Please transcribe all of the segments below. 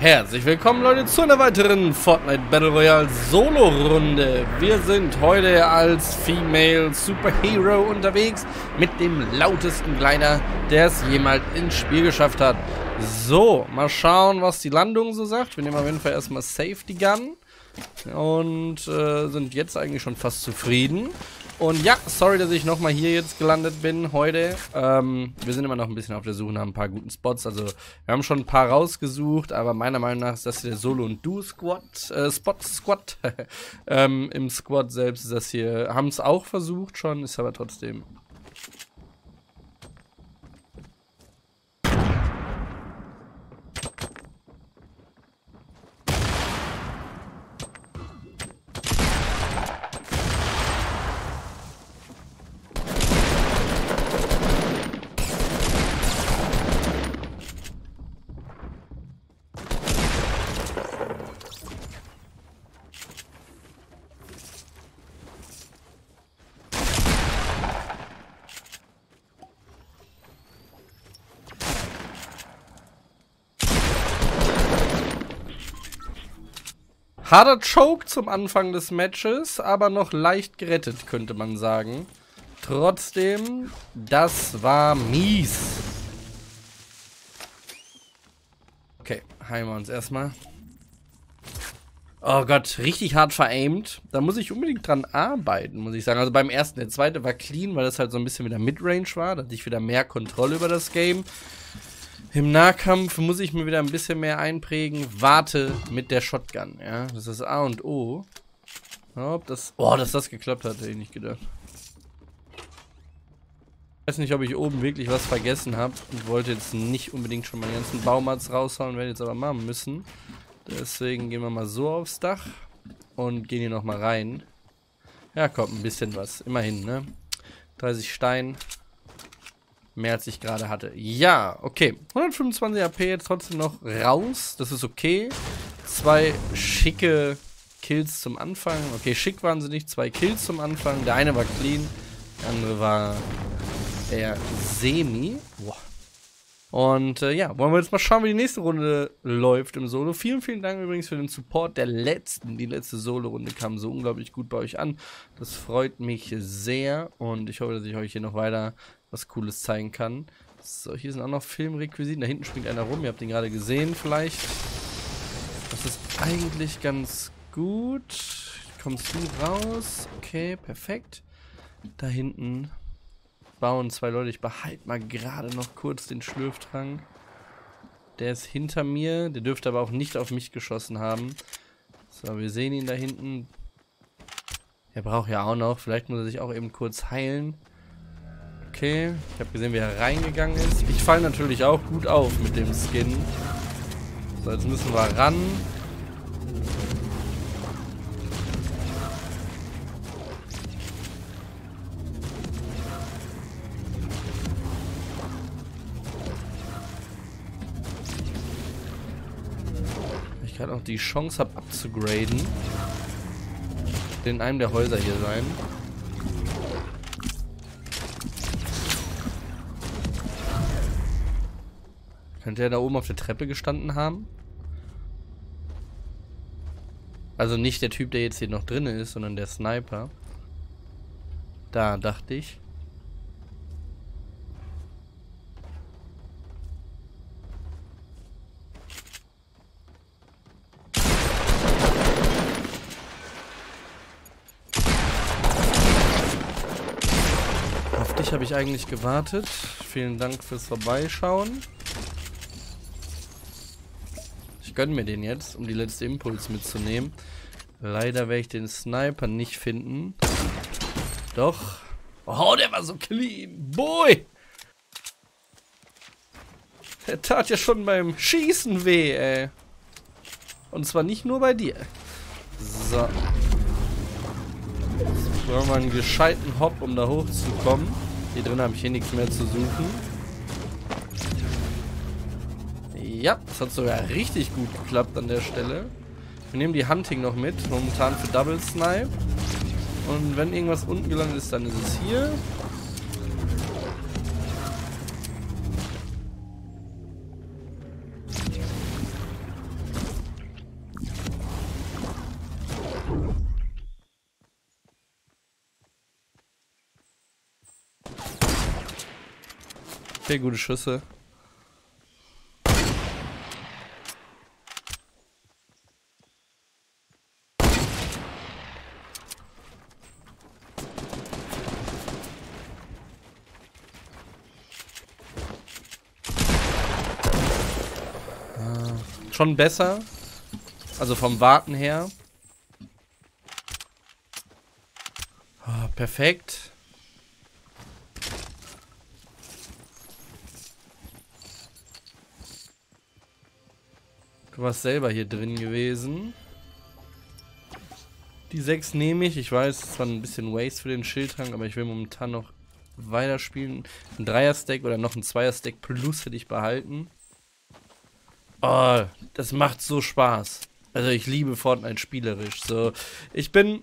Herzlich willkommen, Leute, zu einer weiteren Fortnite Battle Royale Solo-Runde. Wir sind heute als Female Superhero unterwegs mit dem lautesten Glider, der es jemals ins Spiel geschafft hat. So, mal schauen, was die Landung so sagt. Wir nehmen auf jeden Fall erstmal Safety Gun und sind jetzt eigentlich schon fast zufrieden. Und ja, sorry, dass ich nochmal hier jetzt gelandet bin heute. Wir sind immer noch ein bisschen auf der Suche nach ein paar guten Spots. Also wir haben schon ein paar rausgesucht, aber meiner Meinung nach ist das hier der Solo- und Du-Squad, Spot-Squad. Im Squad selbst ist das hier, haben es auch versucht schon, ist aber trotzdem... Harder Choke zum Anfang des Matches, aber noch leicht gerettet, könnte man sagen. Trotzdem, das war mies. Okay, heilen wir uns erstmal. Oh Gott, richtig hart veraimt. Da muss ich unbedingt dran arbeiten, muss ich sagen. Also beim ersten, der zweite war clean, weil das halt so ein bisschen wieder Midrange war. Da hatte ich wieder mehr Kontrolle über das Game. Im Nahkampf muss ich mir wieder ein bisschen mehr einprägen. Warte mit der Shotgun, ja. Das ist A und O. Ob das... Oh, dass das geklappt hat, hätte ich nicht gedacht. Ich weiß nicht, ob ich oben wirklich was vergessen habe. Ich wollte jetzt nicht unbedingt schon meine ganzen Baumarts raushauen, werde jetzt aber machen müssen. Deswegen gehen wir mal so aufs Dach und gehen hier nochmal rein. Ja, kommt ein bisschen was. Immerhin, ne? 30 Stein. Mehr als ich gerade hatte. Ja, okay. 125 AP jetzt trotzdem noch raus. Das ist okay. Zwei schicke Kills zum Anfang. Okay, schick waren sie nicht. Zwei Kills zum Anfang. Der eine war clean. Der andere war eher semi. Boah. Und ja, wollen wir jetzt mal schauen, wie die nächste Runde läuft im Solo. Vielen, vielen Dank übrigens für den Support der letzten. Die letzte Solo-Runde kam so unglaublich gut bei euch an. Das freut mich sehr. Und ich hoffe, dass ich euch hier noch weiter was Cooles zeigen kann. So, hier sind auch noch Filmrequisiten. Da hinten springt einer rum. Ihr habt den gerade gesehen vielleicht. Das ist eigentlich ganz gut. Kommst du raus? Okay, perfekt. Da hinten bauen zwei Leute. Ich behalte mal gerade noch kurz den Schlürftrang. Der ist hinter mir. Der dürfte aber auch nicht auf mich geschossen haben. So, wir sehen ihn da hinten. Der braucht ja auch noch. Vielleicht muss er sich auch eben kurz heilen. Okay, ich habe gesehen, wie er reingegangen ist. Ich falle natürlich auch gut auf mit dem Skin. So, jetzt müssen wir ran. Ich gerade noch die Chance habe abzugraden. In einem der Häuser hier sein. Könnte er da oben auf der Treppe gestanden haben? Also nicht der Typ, der jetzt hier noch drin ist, sondern der Sniper. Da dachte ich. Auf dich habe ich eigentlich gewartet. Vielen Dank fürs Vorbeischauen. Ich gönne mir den jetzt, um die letzte Impuls mitzunehmen. Leider werde ich den Sniper nicht finden. Doch. Oh, der war so clean. Boy! Der tat ja schon beim Schießen weh, ey. Und zwar nicht nur bei dir. So. Jetzt brauchen wir einen gescheiten Hop, um da hochzukommen. Hier drin habe ich hier nichts mehr zu suchen. Ja, das hat sogar richtig gut geklappt an der Stelle. Wir nehmen die Hunting noch mit, momentan für Double Snipe. Und wenn irgendwas unten gelandet ist, dann ist es hier. Okay, gute Schüsse. Schon besser. Also vom Warten her. Ah, perfekt. Du warst selber hier drin gewesen. Die 6 nehme ich. Ich weiß, es war ein bisschen Waste für den Schildtank, aber ich will momentan noch weiterspielen. Ein 3er-Stack oder noch ein 2er-Stack plus hätte ich behalten. Oh, das macht so Spaß. Also ich liebe Fortnite spielerisch. So, ich bin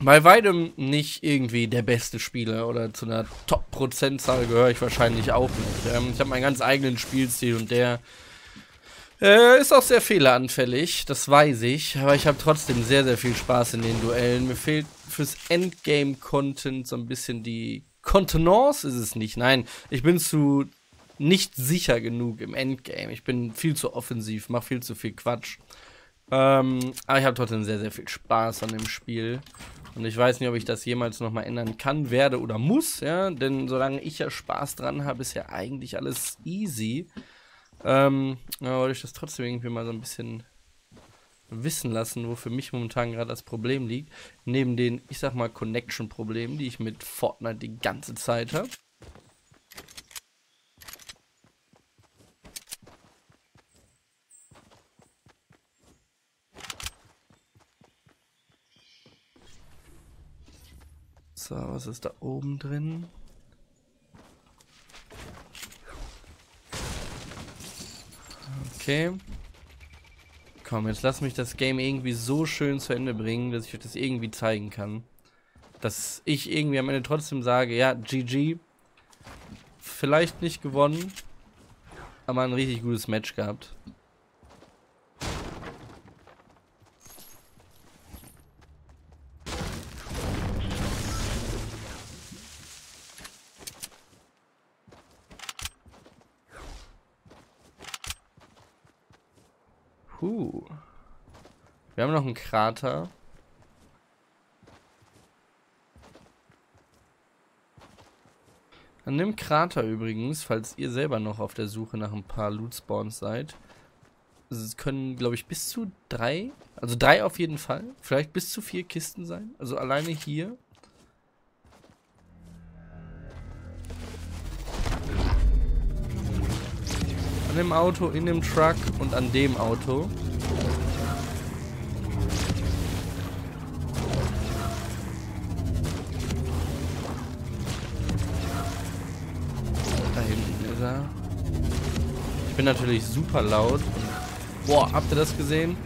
bei weitem nicht irgendwie der beste Spieler oder zu einer Top-Prozentzahl gehöre ich wahrscheinlich auch nicht. Ich habe meinen ganz eigenen Spielstil und der ist auch sehr fehleranfällig, das weiß ich. Aber ich habe trotzdem sehr, sehr viel Spaß in den Duellen. Mir fehlt fürs Endgame-Content so ein bisschen die Kontenance, ist es nicht. Nein, ich bin zu nicht sicher genug im Endgame. Ich bin viel zu offensiv, mache viel zu viel Quatsch. Aber ich habe trotzdem sehr, sehr viel Spaß an dem Spiel. Und ich weiß nicht, ob ich das jemals nochmal ändern kann, werde oder muss. Ja? Denn solange ich ja Spaß dran habe, ist ja eigentlich alles easy. Ja, wollte ich das trotzdem irgendwie mal so ein bisschen wissen lassen, wo für mich momentan gerade das Problem liegt. Neben den, ich sag mal, Connection-Problemen, die ich mit Fortnite die ganze Zeit habe. So, was ist da oben drin? Okay. Komm, jetzt lass mich das Game irgendwie so schön zu Ende bringen, dass ich euch das irgendwie zeigen kann. Dass ich irgendwie am Ende trotzdem sage, ja, GG. Vielleicht nicht gewonnen, aber ein richtig gutes Match gehabt. Wir haben noch einen Krater. An dem Krater übrigens, falls ihr selber noch auf der Suche nach ein paar Loot Spawns seid, es können, glaube ich, bis zu 3, also 3 auf jeden Fall, vielleicht bis zu 4 Kisten sein. Also alleine hier. An dem Auto, in dem Truck und an dem Auto. Ich bin natürlich super laut. Boah, habt ihr das gesehen?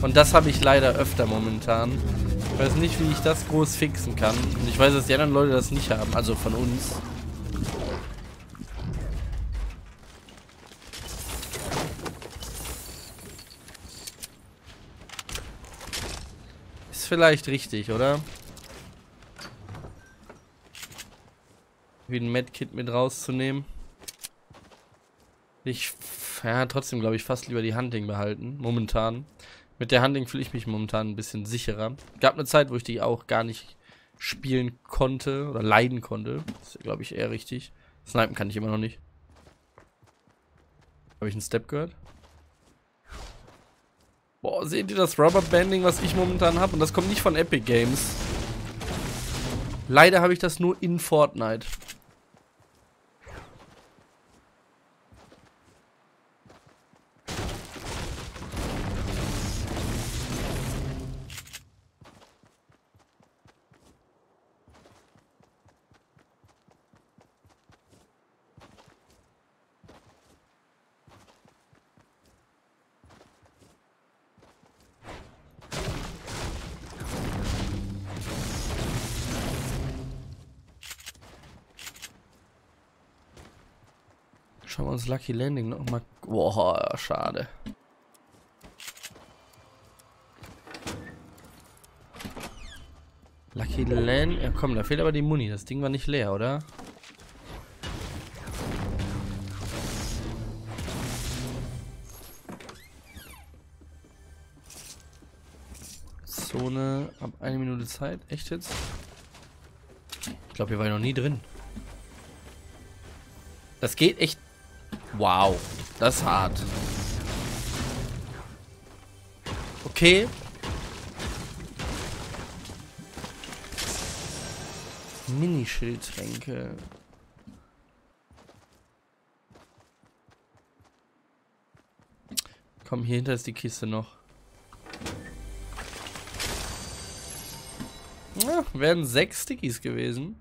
Und das habe ich leider öfter momentan. Ich weiß nicht, wie ich das groß fixen kann. Und ich weiß, dass die anderen Leute das nicht haben. Also von uns. Ist vielleicht richtig, oder? Wie ein Medkit mit rauszunehmen. Ich, ja, trotzdem glaube ich fast lieber die Hunting behalten, momentan. Mit der Hunting fühle ich mich momentan ein bisschen sicherer. Gab eine Zeit, wo ich die auch gar nicht spielen konnte oder leiden konnte. Das ist, glaube ich, eher richtig. Snipen kann ich immer noch nicht. Habe ich einen Step gehört? Boah, seht ihr das Rubberbanding, was ich momentan habe? Und das kommt nicht von Epic Games. Leider habe ich das nur in Fortnite. Schauen wir uns Lucky Landing nochmal. Boah, schade. Lucky Landing. Ja, komm, da fehlt aber die Muni. Das Ding war nicht leer, oder? Zone. Hab eine Minute Zeit. Echt jetzt? Ich glaube, hier war ich noch nie drin. Das geht echt... Wow. Das ist hart. Okay. Mini-Schildtränke. Komm, hier hinter ist die Kiste noch. Ja, wären 6 Stickies gewesen.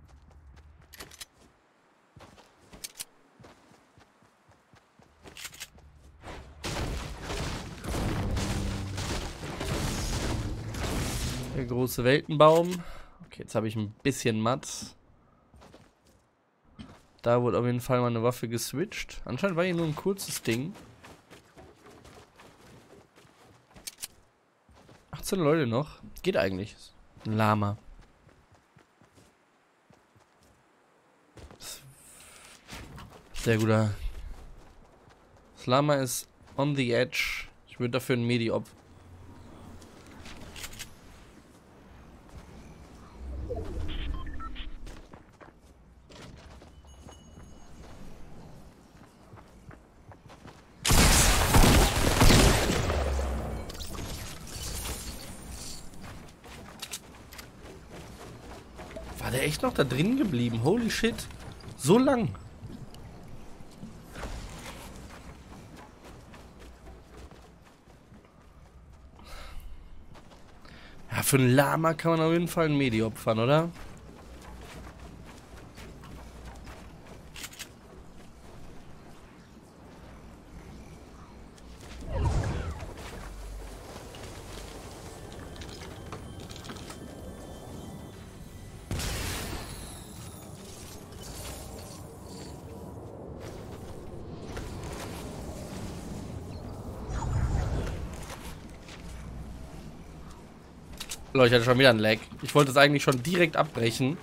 Der große Weltenbaum. Okay, jetzt habe ich ein bisschen Mats. Da wurde auf jeden Fall mal eine Waffe geswitcht. Anscheinend war hier nur ein kurzes Ding. 18 Leute noch. Geht eigentlich. Ein Lama. Sehr guter. Das Lama ist on the edge. Ich würde dafür einen Medi-Op. Noch da drin geblieben. Holy shit. So lang. Ja, für einen Lama kann man auf jeden Fall einen Medi-Op fahren, oder? Leute, ich hatte schon wieder einen Lag. Ich wollte es eigentlich schon direkt abbrechen.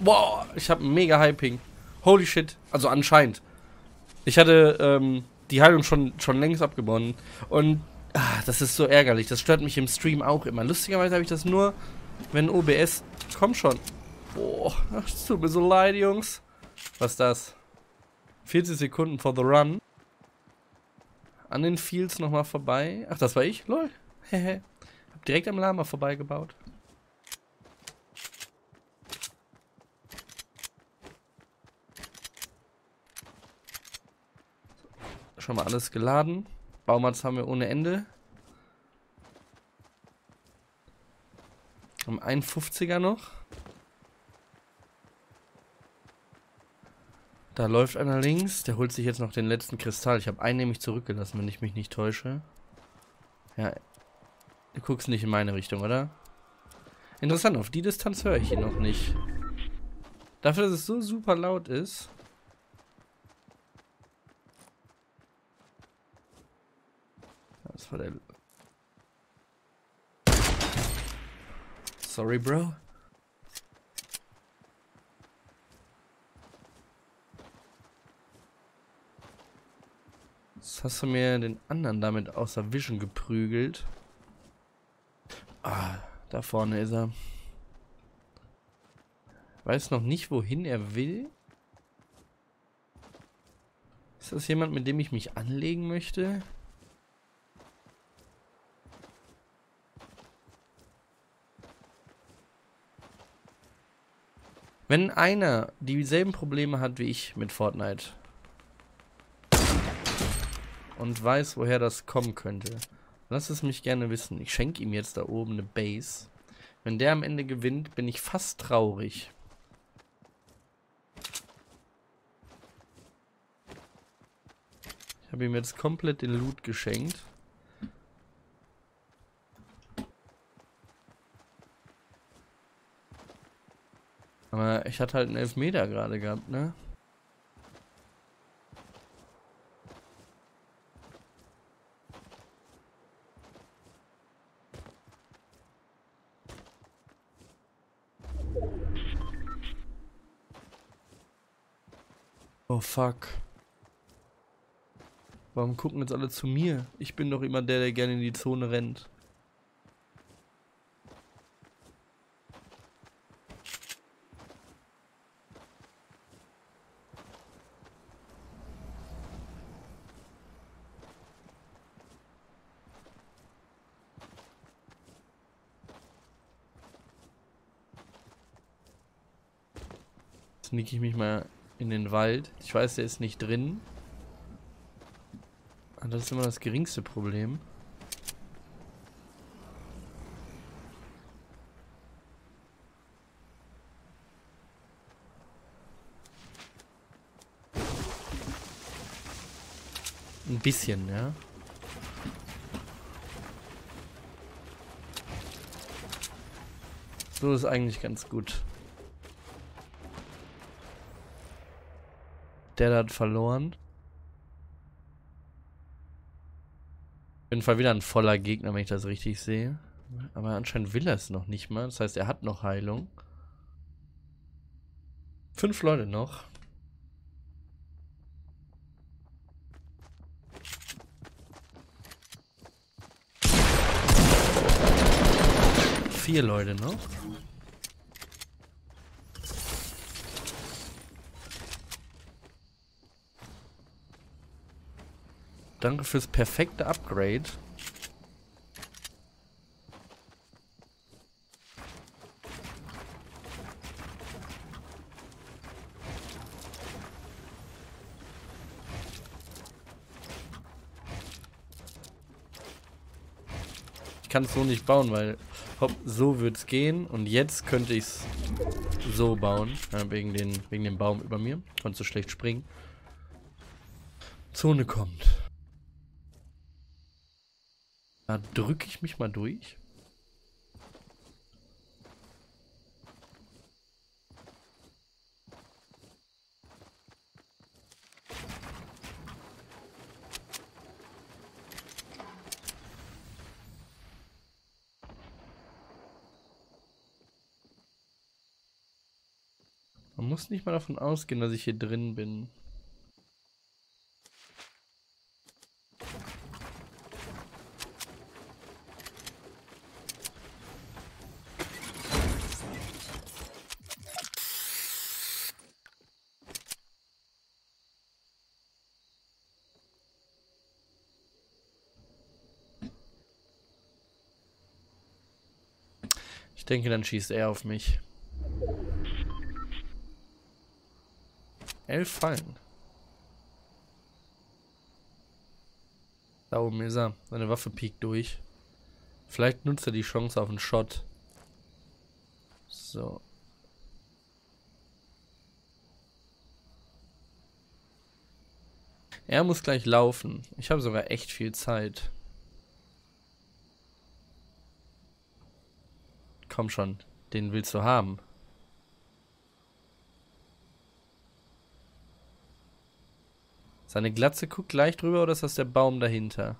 Boah, ich habe einen mega Hyping. Holy shit. Also anscheinend. Ich hatte die Heilung schon längst abgebunden. Und das ist so ärgerlich. Das stört mich im Stream auch immer. Lustigerweise habe ich das nur, wenn OBS... Komm schon. Boah, das tut mir so leid, Jungs. Was ist das? 40 Sekunden for the run. An den Fields nochmal vorbei. Ach, das war ich? Lol. Hehe. Direkt am Lama vorbeigebaut. Schon mal alles geladen. Baumatz haben wir ohne Ende. Am 51er noch. Da läuft einer links. Der holt sich jetzt noch den letzten Kristall. Ich habe einen nämlich zurückgelassen, wenn ich mich nicht täusche. Ja. Du guckst nicht in meine Richtung, oder? Interessant, auf die Distanz höre ich ihn noch nicht. Dafür, dass es so super laut ist. Das war der... Sorry, Bro. Jetzt hast du mir den anderen damit außer Vision geprügelt. Ah, da vorne ist er. Weiß noch nicht, wohin er will. Ist das jemand, mit dem ich mich anlegen möchte? Wenn einer dieselben Probleme hat wie ich mit Fortnite und weiß, woher das kommen könnte, lass es mich gerne wissen. Ich schenke ihm jetzt da oben eine Base. Wenn der am Ende gewinnt, bin ich fast traurig. Ich habe ihm jetzt komplett den Loot geschenkt. Aber ich hatte halt einen Elfmeter gerade gehabt, ne? Oh fuck. Warum gucken jetzt alle zu mir? Ich bin doch immer der gerne in die Zone rennt. sneak ich mich mal in den Wald. Ich weiß, der ist nicht drin. Und das ist immer das geringste Problem. Ein bisschen, ja. So ist eigentlich ganz gut. Der hat verloren. Auf jeden Fall wieder ein voller Gegner, wenn ich das richtig sehe. Aber anscheinend will er es noch nicht mal. Das heißt, er hat noch Heilung. 5 Leute noch. Vier Leute noch. Danke fürs perfekte Upgrade. Ich kann es so nicht bauen, weil hopp, so würde es gehen und jetzt könnte ich es so bauen, ja, wegen dem Baum über mir. Konntest du schlecht springen. Zone kommt. Da drücke ich mich mal durch. Man muss nicht mal davon ausgehen, dass ich hier drin bin. Ich denke, dann schießt er auf mich. 11 Fallen. Da oben ist er. Seine Waffe piekt durch. Vielleicht nutzt er die Chance auf einen Shot. So. Er muss gleich laufen. Ich habe sogar echt viel Zeit. Komm schon, den willst du haben. Seine Glatze guckt gleich drüber oder ist das der Baum dahinter?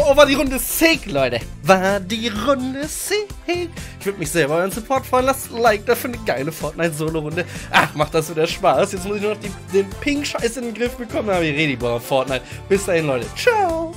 Oh, war die Runde sick, Leute. War die Runde sick. Ich würde mich selber euren Support freuen. Lasst ein Like dafür, eine geile Fortnite-Solo-Runde. Ach, macht das wieder Spaß. Jetzt muss ich nur noch den Ping-Scheiß in den Griff bekommen. Dann habe ich Redi über Fortnite. Bis dahin, Leute. Ciao.